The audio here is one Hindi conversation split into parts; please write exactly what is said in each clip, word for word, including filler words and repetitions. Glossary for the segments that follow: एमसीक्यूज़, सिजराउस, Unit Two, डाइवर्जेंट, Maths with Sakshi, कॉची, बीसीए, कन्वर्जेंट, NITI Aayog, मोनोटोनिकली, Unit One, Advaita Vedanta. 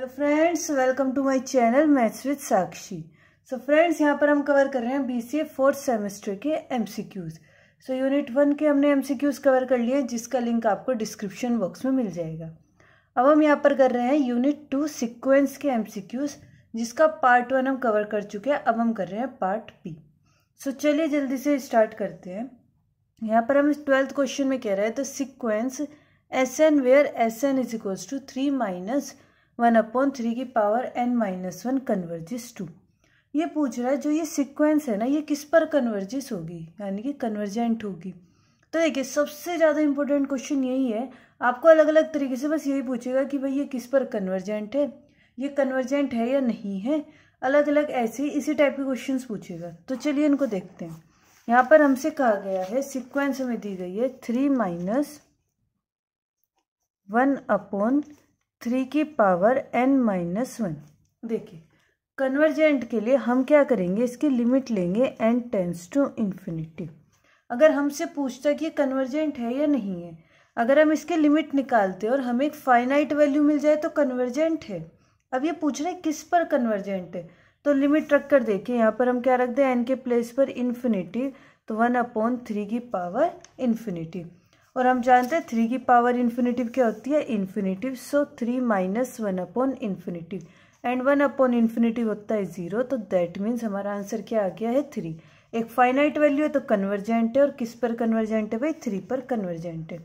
Hello friends, welcome to my channel maths with Sakshi. So friends, यहाँ पर हम कवर कर रहे हैं बीसीए फोर्थ सेमेस्टर के एमसीक्यूज़। सो यूनिट वन के हमने एमसीक्यूज़ कवर कर लिए हैं, जिसका लिंक आपको डिस्क्रिप्शन बॉक्स में मिल जाएगा। अब हम यहाँ पर कर रहे हैं यूनिट टू सिक्वेंस के एमसीक्यूज़, जिसका पार्ट वन हम कवर कर चुके हैं। अब हम कर रहे हैं पार्ट बी। सो चलिए जल्दी से स्टार्ट करते हैं। यहाँ पर हम ट्वेल्थ क्वेश्चन में कह रहे हैं तो sequence S N where S N is equals to three minus one upon three की power N minus one converges to. ये पूछ रहा है जो ये सीक्वेंस है ना, ये किस पर कन्वर्जिस होगी, यानी कि कन्वर्जेंट होगी। तो देखिए, सबसे ज़्यादा इम्पोर्टेंट क्वेश्चन यही है। आपको अलग अलग तरीके से बस यही पूछेगा कि भाई ये किस पर कन्वर्जेंट है, ये कन्वर्जेंट है या नहीं है। अलग अलग ऐसे इसी टाइप के क्वेश्चन पूछेगा। तो चलिए इनको देखते हैं। यहाँ पर हमसे कहा गया है सिक्वेंस हमें दी गई है three minus one upon three की पावर एन माइनस वन। देखिए, कन्वर्जेंट के लिए हम क्या करेंगे, इसकी लिमिट लेंगे एन टेंस टू इन्फिनिटी। अगर हमसे पूछता कि ये कन्वर्जेंट है या नहीं है, अगर हम इसकी लिमिट निकालते और हमें एक फाइनाइट वैल्यू मिल जाए तो कन्वर्जेंट है। अब ये पूछ रहे हैं किस पर कन्वर्जेंट है, तो लिमिट रख कर देखिए। यहाँ पर हम क्या रख दें, एन के प्लेस पर इन्फिनिटी, तो वन अपॉन थ्री की पावर इन्फिनिटी। और हम जानते हैं थ्री की पावर इन्फिनिटिव क्या होती है, infinitive. So three minus one upon infinitive and one upon infinitive होता है ज़ीरो। तो दैट मीन्स हमारा आंसर क्या आ गया है, थ्री। एक फाइनाइट वैल्यू है तो कन्वर्जेंट है। और किस पर कन्वर्जेंट है भाई, थ्री पर कन्वर्जेंट है।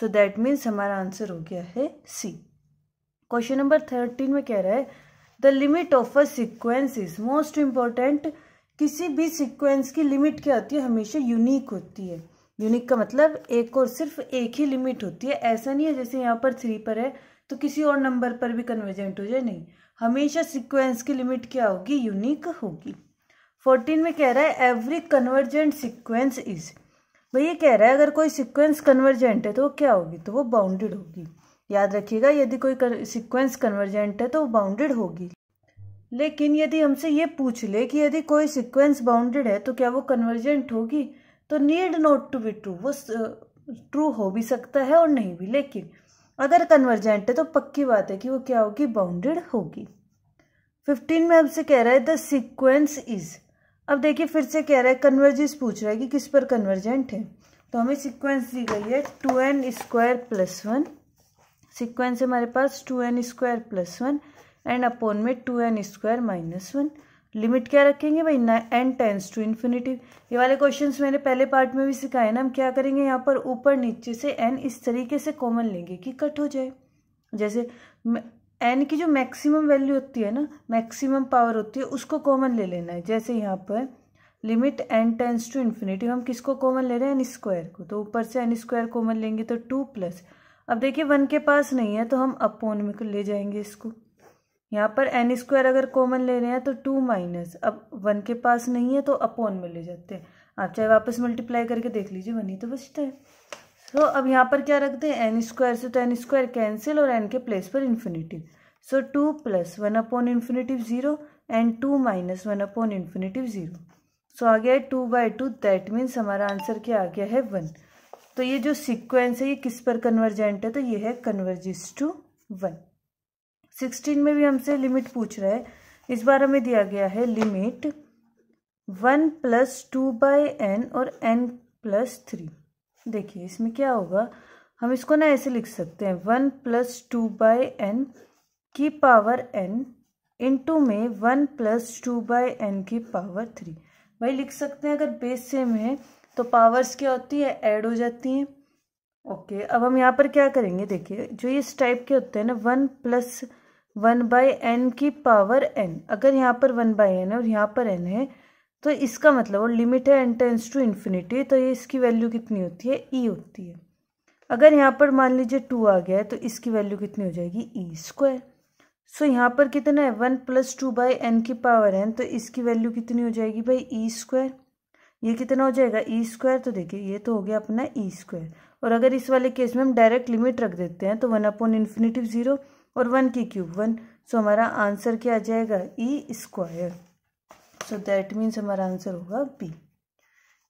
सो दैट मीन्स हमारा आंसर हो गया है सी। क्वेश्चन नंबर थर्टीन में कह रहा है the limit of a sequence is most important. किसी भी सिक्वेंस की लिमिट क्या होती है, हमेशा यूनिक होती है। यूनिक का मतलब एक और सिर्फ एक ही लिमिट होती है। ऐसा नहीं है जैसे यहाँ पर थ्री पर है तो किसी और नंबर पर भी कन्वर्जेंट हो जाए, नहीं। हमेशा सीक्वेंस की लिमिट क्या होगी, यूनिक होगी। फोर्टीन में कह रहा है एवरी कन्वर्जेंट सीक्वेंस इज। भाई ये कह रहा है अगर कोई सीक्वेंस कन्वर्जेंट है तो वो क्या होगी, तो वो बाउंडेड होगी। याद रखिएगा, यदि कोई सीक्वेंस कन्वर्जेंट है तो वो बाउंडेड होगी। लेकिन यदि हमसे ये पूछ ले कि यदि कोई सीक्वेंस बाउंडेड है तो क्या वो कन्वर्जेंट होगी, तो need not to be true. वो ट्रू हो भी सकता है और नहीं भी, लेकिन अगर कन्वर्जेंट है तो पक्की बात है कि वो क्या होगी, बाउंडेड होगी। फिफ्टीन में हमसे कह रहा है द सीक्वेंस इज। अब देखिए फिर से कह रहा है कन्वर्जिस, पूछ रहा है कि किस पर कन्वर्जेंट है। तो हमें सीक्वेंस दी गई है two N square plus one. Sequence हमारे पास two N square plus one and upon में two N square minus one. Limit क्या रखेंगे भाई, ना एन टेंस टू इन्फिनिटी। ये वाले क्वेश्चंस मैंने पहले पार्ट में भी सिखाए ना। हम क्या करेंगे, यहाँ पर ऊपर नीचे से एन इस तरीके से कॉमन लेंगे कि कट हो जाए। जैसे एन की जो मैक्सिमम वैल्यू होती है ना, मैक्सिमम पावर होती है, उसको कॉमन ले लेना है। जैसे यहाँ पर limit n tends to infinity, हम किसको कॉमन ले रहे हैं, एन स्क्वायर को। तो ऊपर से एन स्क्वायर कॉमन लेंगे तो टू प्लस, अब देखिए वन के पास नहीं है तो हम अपॉन में ले जाएंगे इसको। यहाँ पर एन स्क्वायर अगर कॉमन ले रहे हैं तो टू माइनस, अब वन के पास नहीं है तो अपॉन में ले जाते हैं। आप चाहे वापस मल्टीप्लाई करके देख लीजिए, वन ही तो बचता है। सो so, अब यहाँ पर क्या रखते हैं, एन स्क्वायर से तो एन स्क्वायर कैंसिल और एन के प्लेस पर infinitive. So two plus one upon infinitive zero and two minus one upon infinitive zero. So आ गया है two by two. That means हमारा आंसर क्या आ गया है, वन। तो ये जो सिक्वेंस है ये किस पर कन्वर्जेंट है, तो ये है कन्वर्जिस टू वन। सिक्सटीन में भी हमसे लिमिट पूछ रहा है। इस बार हमें दिया गया है limit one plus two by n और एन प्लस थ्री। देखिए इसमें क्या होगा, हम इसको ना ऐसे लिख सकते हैं, one plus two by n की पावर एन इंटू में one plus two by n की पावर थ्री। भाई लिख सकते हैं, अगर बेस सेम है तो पावर्स क्या होती है, ऐड हो जाती हैं। ओके okay, अब हम यहाँ पर क्या करेंगे, देखिए जो ये इस टाइप के होते हैं ना, one plus one by n की पावर एन। अगर यहाँ पर वन बाई एन है और यहाँ पर एन है तो इसका मतलब, और लिमिट है एन टेंस टू इन्फिनिटी, तो ये इसकी वैल्यू कितनी होती है, ई होती है। अगर यहाँ पर मान लीजिए टू आ गया है तो इसकी वैल्यू कितनी हो जाएगी, ई स्क्वायर। सो यहाँ पर कितना है, one plus two by n की पावर एन, तो इसकी वैल्यू कितनी हो जाएगी भाई, ई स्क्वायर। ये कितना हो जाएगा, ई स्क्वायर। तो देखिए ये तो हो गया अपना ई स्क्वायर। और अगर इस वाले केस में हम डायरेक्ट लिमिट रख देते हैं तो वन अपॉन इन्फिनिटिव ज़ीरो और वन की क्यूब वन। सो हमारा आंसर क्या आ जाएगा, e square. So that means हमारा आंसर होगा बी।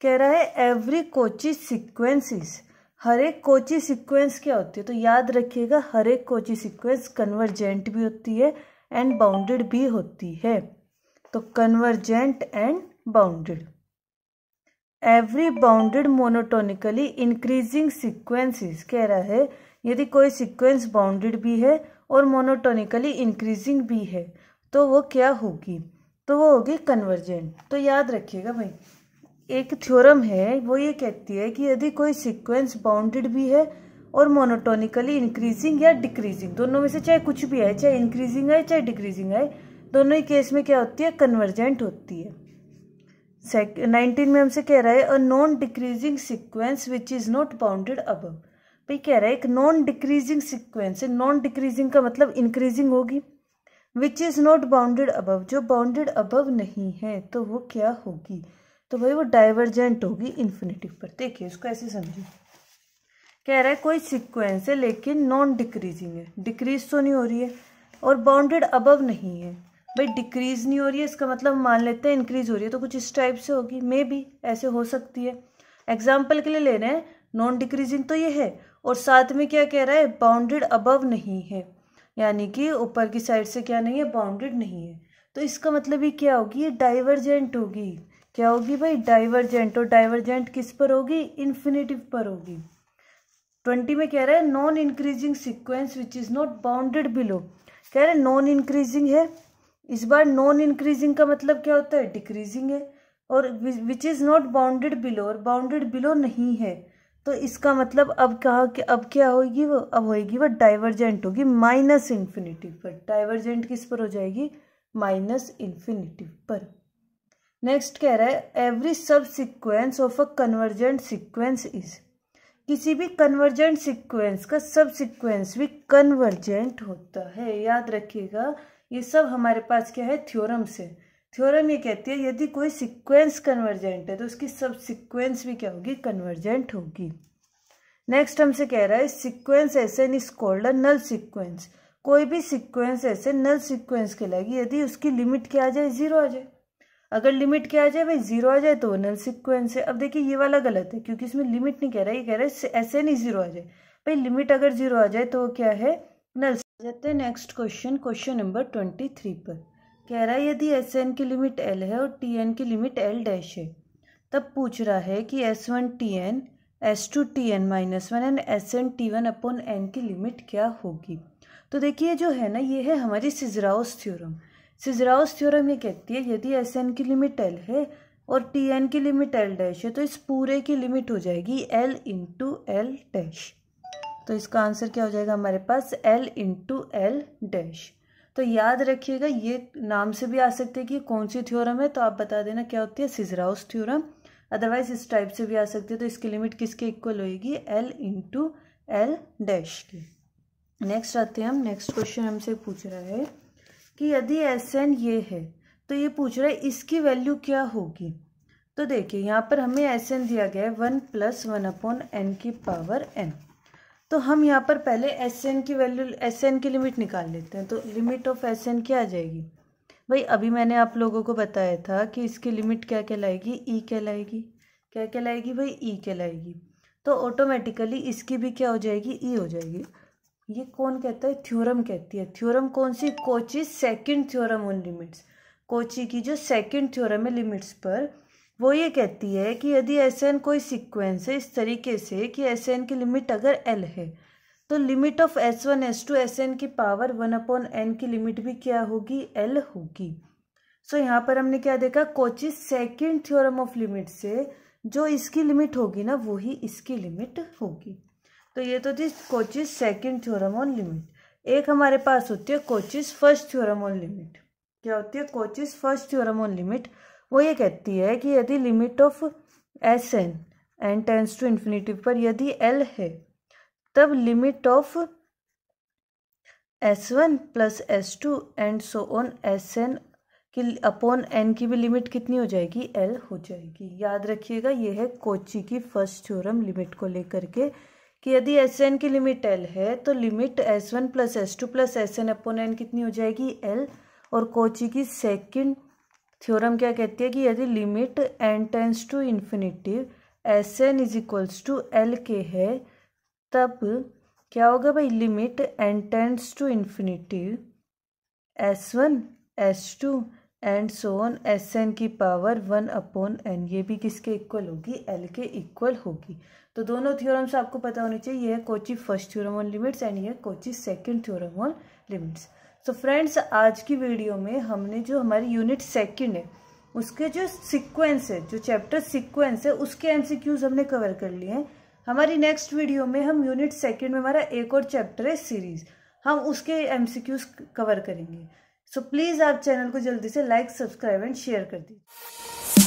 कह रहा है एवरी कॉची सीक्वेंस इज। हर एक कॉची सीक्वेंस क्या होती है, तो याद रखिएगा हर एक कॉची सीक्वेंस कन्वर्जेंट भी होती है एंड बाउंडेड भी होती है। तो कन्वर्जेंट and bounded, every bounded मोनोटोनिकली increasing sequences, कह रहा है यदि कोई सीक्वेंस बाउंडेड भी है और मोनोटोनिकली इंक्रीजिंग भी है तो वो क्या होगी, तो वो होगी कन्वर्जेंट। तो याद रखिएगा भाई एक थ्योरम है वो ये कहती है कि यदि कोई सीक्वेंस बाउंडेड भी है और मोनोटोनिकली इंक्रीजिंग या डिक्रीजिंग, दोनों में से चाहे कुछ भी आए, चाहे इंक्रीजिंग आए चाहे डिक्रीजिंग आए, दोनों ही केस में क्या होती है, कन्वर्जेंट होती है। सेक नाइनटीन में हमसे कह रहा है a non decreasing sequence which is not bounded above, भाई कह रहा है एक नॉन डिक्रीजिंग सीक्वेंस है, नॉन डिक्रीजिंग का मतलब इंक्रीजिंग होगी, which is not bounded above, जो बाउंडेड अबव नहीं है तो वो क्या होगी, तो भाई वो डाइवर्जेंट होगी इन्फिनेटिव पर। देखिए इसको ऐसे समझिए, कह रहा है कोई सीक्वेंस है लेकिन नॉन डिक्रीजिंग है, डिक्रीज तो नहीं हो रही है और बाउंडेड अबव नहीं है, भाई डिक्रीज नहीं हो रही है इसका मतलब मान लेते हैं इंक्रीज हो रही है तो कुछ इस टाइप से होगी, मे बी ऐसे हो सकती है। एग्जाम्पल के लिए ले रहे हैं नॉन डिक्रीजिंग तो ये है और साथ में क्या कह रहा है बाउंडेड अबव नहीं है, यानी कि ऊपर की साइड से क्या नहीं है, बाउंडेड नहीं है, तो इसका मतलब ये क्या होगी, ये डाइवर्जेंट होगी। क्या होगी भाई, डाइवर्जेंट, और डाइवर्जेंट किस पर होगी, इन्फिनेटिव पर होगी। ट्वेंटी में कह रहा है non increasing sequence which is not bounded below, कह रहे हैं नॉन इंक्रीजिंग है, इस बार नॉन इंक्रीजिंग का मतलब क्या होता है, डिक्रीजिंग है, और which is not bounded below, और बाउंडेड बिलो नहीं है, तो इसका मतलब अब कहा कि अब क्या होगी, वो अब होगी वो डाइवर्जेंट होगी माइनस इन्फिनेटिव पर। डाइवर्जेंट किस पर हो जाएगी, माइनस इन्फिनेटिव पर। नेक्स्ट कह रहा है every subsequence of a कन्वर्जेंट sequence is, किसी भी कन्वर्जेंट सीक्वेंस का सब सिक्वेंस भी कन्वर्जेंट होता है। याद रखिएगा ये सब हमारे पास क्या है, थ्योरम से। थ्योरम ये कहती है यदि कोई सीक्वेंस कन्वर्जेंट है तो उसकी सब सिक्वेंस भी क्या होगी, कन्वर्जेंट होगी। नेक्स्ट हमसे कह रहा है सिक्वेंस ऐसे is called a null sequence, कोई भी सीक्वेंस ऐसे नल सीक्वेंस कहलाएगी यदि उसकी लिमिट क्या आ जाए, जीरो आ जाए। अगर लिमिट क्या आ जाए भाई, जीरो आ जाए तो वो नल सीक्वेंस है। अब देखिए ये वाला गलत है क्योंकि इसमें लिमिट नहीं कह रहा है, ये कह रहा है ऐसे नहीं जीरो आ जाए, भाई लिमिट अगर जीरो आ जाए तो वो क्या है, नल। जाते हैं next question, question number twenty three पर कह रहा है यदि एस एन की लिमिट एल है और टी एन की लिमिट एल डैश है, तब पूछ रहा है कि S one T N, S two T N minus one and S N T one upon N की लिमिट क्या होगी। तो देखिए जो है ना ये है हमारी सिजराउस थ्योरम। सिजराउस थ्योरम ये कहती है यदि एस एन की लिमिट एल है और टी एन की लिमिट एल डैश है तो इस पूरे की लिमिट हो जाएगी एल इंटू एल डैश, तो इसका आंसर क्या हो जाएगा हमारे पास, एल इंटू एल डैश। तो याद रखिएगा ये नाम से भी आ सकते हैं कि कौन सी थ्योरम है, तो आप बता देना क्या होती है, सिजराउस थ्योरम, अदरवाइज इस टाइप से भी आ सकती है। तो इसकी लिमिट किसके इक्वल होएगी, एल इंटू एल डैश की। नेक्स्ट आते हैं हम, नेक्स्ट क्वेश्चन हमसे पूछ रहा है कि यदि एस एन ये है तो ये पूछ रहा है इसकी वैल्यू क्या होगी। तो देखिए यहाँ पर हमें एस एन दिया गया है one plus one upon N की पावर एन, तो हम यहाँ पर पहले एस एन की वैल्यू, एस एन की लिमिट निकाल लेते हैं। तो लिमिट ऑफ एस एन क्या आ जाएगी, भाई अभी मैंने आप लोगों को बताया था कि इसकी लिमिट क्या कहलाएगी, ई कहलाएगी, क्या कहलाएगी भाई, ई कहलाएगी, तो ऑटोमेटिकली इसकी भी क्या हो जाएगी, ई हो जाएगी। ये कौन कहता है, थ्योरम कहती है। थ्योरम कौन सी, Cauchy second theorem on limits, Cauchy की जो सेकंड थ्योरम है लिमिट्स पर, वो ये कहती है कि यदि एस एन कोई सीक्वेंस है इस तरीके से कि एस एन की लिमिट अगर एल है तो limit of S one S two S N की पावर वन अपॉन एन की लिमिट भी क्या होगी, एल होगी। सो so, यहाँ पर हमने क्या देखा, Cauchy second theorem of limit से जो इसकी लिमिट होगी ना वही इसकी लिमिट होगी। तो ये तो थी Cauchy's second theorem on limit. एक हमारे पास होती है Cauchy's first theorem on limit. क्या होती है, Cauchy's first theorem on limit, वो ये कहती है कि यदि limit of S N N tends to infinitive पर यदि एल है तब limit of S one plus s two and so on S N की अपॉन एन की भी लिमिट कितनी हो जाएगी, एल हो जाएगी। याद रखिएगा ये है कोची की फर्स्ट थ्योरम लिमिट को लेकर के कि यदि एस एन की लिमिट एल है तो limit s one plus s two plus s n upon n कितनी हो जाएगी, एल। और कोची की सेकंड थ्योरम क्या कहती है कि यदि limit n tends to infinitive S N is equals to L के है, तब क्या होगा भाई, limit N tends to infinity S one S two and so on S N की पावर वन अपॉन एन, ये भी किसके इक्वल होगी, एल के इक्वल होगी। तो दोनों थ्योरम्स आपको पता होने चाहिए, ये है कॉची first theorem on limits and ये कॉची second theorem on limits. तो फ्रेंड्स आज की वीडियो में हमने जो हमारी यूनिट सेकंड है उसके जो सीक्वेंस है, जो चैप्टर सीक्वेंस है उसके एमसीक्यूज हमने कवर कर लिए हैं। हमारी नेक्स्ट वीडियो में हम यूनिट सेकंड में हमारा एक और चैप्टर है सीरीज, हम उसके एमसीक्यूज कवर करेंगे। सो so, प्लीज़ आप चैनल को जल्दी से लाइक सब्सक्राइब एंड शेयर कर दीजिए।